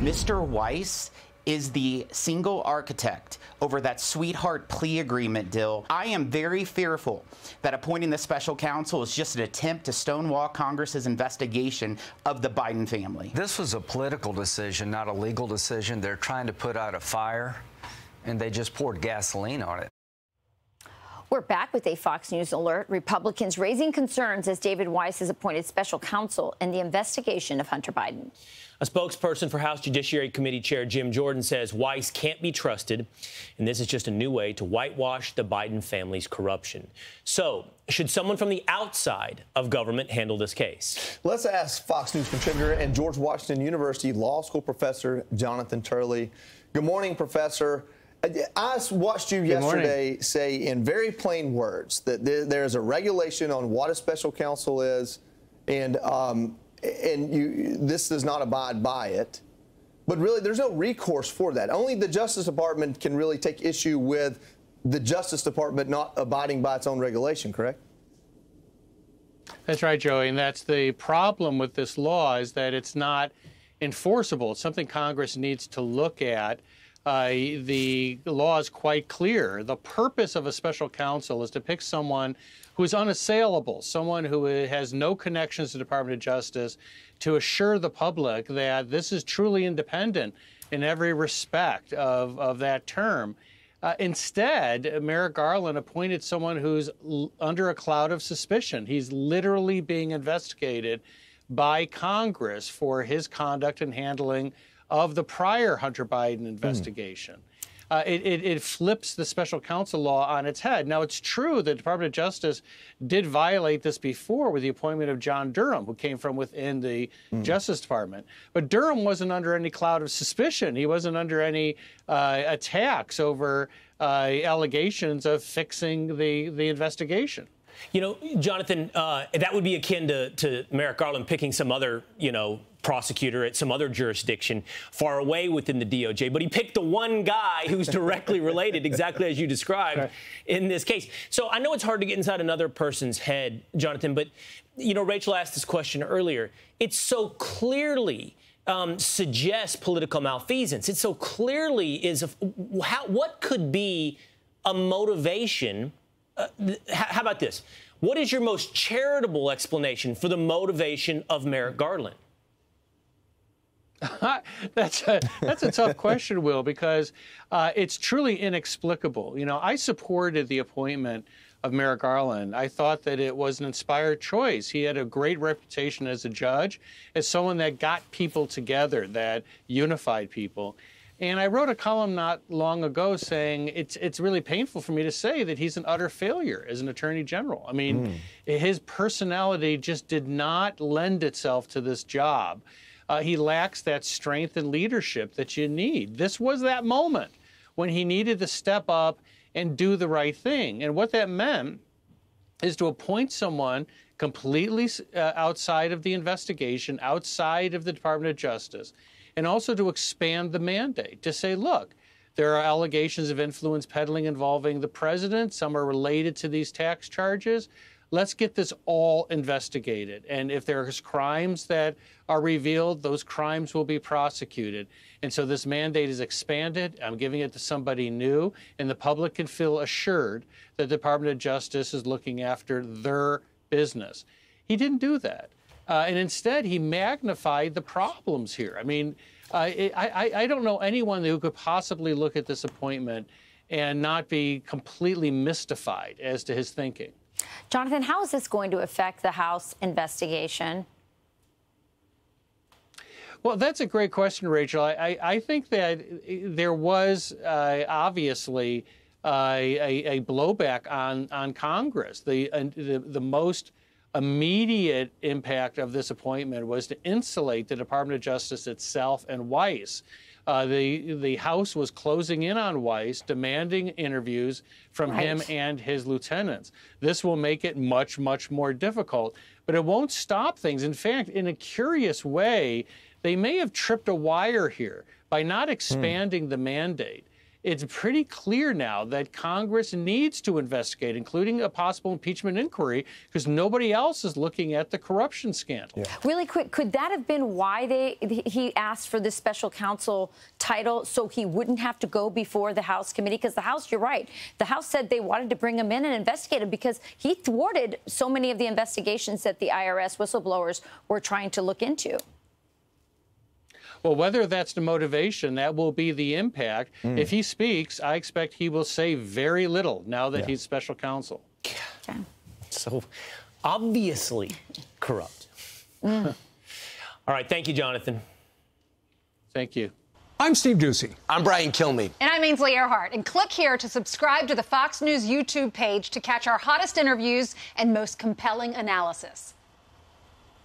Mr. Weiss is the single architect over that sweetheart plea agreement deal. I am very fearful that appointing the special counsel is just an attempt to stonewall Congress's investigation of the Biden family. This was a political decision, not a legal decision. They're trying to put out a fire, and they just poured gasoline on it. We're back with a Fox News alert. Republicans raising concerns as David Weiss is appointed special counsel in the investigation of Hunter Biden. A spokesperson for House Judiciary Committee Chair Jim Jordan says Weiss can't be trusted, and this is just a new way to whitewash the Biden family's corruption. So, should someone from the outside of government handle this case? Let's ask Fox News contributor and George Washington University law school professor Jonathan Turley. Good morning, Professor. I watched you yesterday say in very plain words that there's a regulation on what a special counsel is, and this does not abide by it. But really, there's no recourse for that. Only the Justice Department can really take issue with the Justice Department not abiding by its own regulation, correct? That's right, Joey, and that's the problem with this law, is that it's not enforceable. It's something Congress needs to look at. The law is quite clear. The purpose of a special counsel is to pick someone who is unassailable, someone who has no connections to the Department of Justice, to assure the public that this is truly independent in every respect of that term. Instead, Merrick Garland appointed someone who's under a cloud of suspicion. He's literally being investigated by Congress for his conduct and handling of the prior Hunter Biden investigation. It flips the special counsel law on its head. Now, it's true the Department of Justice did violate this before with the appointment of John Durham, who came from within the Justice Department. But Durham wasn't under any cloud of suspicion. He wasn't under any attacks over allegations of fixing the investigation. You know, Jonathan, that would be akin to Merrick Garland picking some other, you know, prosecutor at some other jurisdiction far away within the DOJ. But he picked the one guy who's directly related, exactly as you described, in this case. So I know it's hard to get inside another person's head, Jonathan, but, you know, Rachel asked this question earlier. It so clearly suggests political malfeasance. It so clearly is what could be a motivation. How about this? What is your most charitable explanation for the motivation of Merrick Garland? That's a tough question, Will, because it's truly inexplicable. You know, I supported the appointment of Merrick Garland. I thought that it was an inspired choice. He had a great reputation as a judge, as someone that got people together, that unified people. And I wrote a column not long ago saying it's really painful for me to say that he's an utter failure as an attorney general. I mean, his personality just did not lend itself to this job. He lacks that strength and leadership that you need. This was that moment when he needed to step up and do the right thing. And what that meant is to appoint someone completely outside of the investigation, outside of the Department of Justice, and also to expand the mandate, to say, look, there are allegations of influence peddling involving the president. Some are related to these tax charges. Let's get this all investigated. And if there's crimes that are revealed, those crimes will be prosecuted. And so this mandate is expanded. I'm giving it to somebody new, and the public can feel assured that the Department of Justice is looking after their business. He didn't do that. And instead, he magnified the problems here. I mean, I don't know anyone who could possibly look at this appointment and not be completely mystified as to his thinking. Jonathan, how is this going to affect the House investigation? Well, that's a great question, Rachel. I think that there was obviously a blowback on Congress. The most immediate impact of this appointment was to insulate the Department of Justice itself and Weiss. The House was closing in on Weiss, demanding interviews from him and his lieutenants. This will make it much, much more difficult, but it won't stop things. In fact, in a curious way, they may have tripped a wire here by not expanding the mandate. it's pretty clear now that Congress needs to investigate, including a possible impeachment inquiry, because nobody else is looking at the corruption scandal. Yeah. Really quick, could that have been why he asked for this special counsel title, so he wouldn't have to go before the House committee? Because the House, you're right, the House said they wanted to bring him in and investigate him because he thwarted so many of the investigations that the IRS whistleblowers were trying to look into. Well, whether that's the motivation, that will be the impact. Mm. If he speaks, I expect he will say very little now that he's special counsel. Yeah. So obviously corrupt. Mm. All right. Thank you, Jonathan. Thank you. I'm Steve Doocy. I'm Brian Kilmeade. And I'm Ainsley Earhart. And click here to subscribe to the Fox News YouTube page to catch our hottest interviews and most compelling analysis.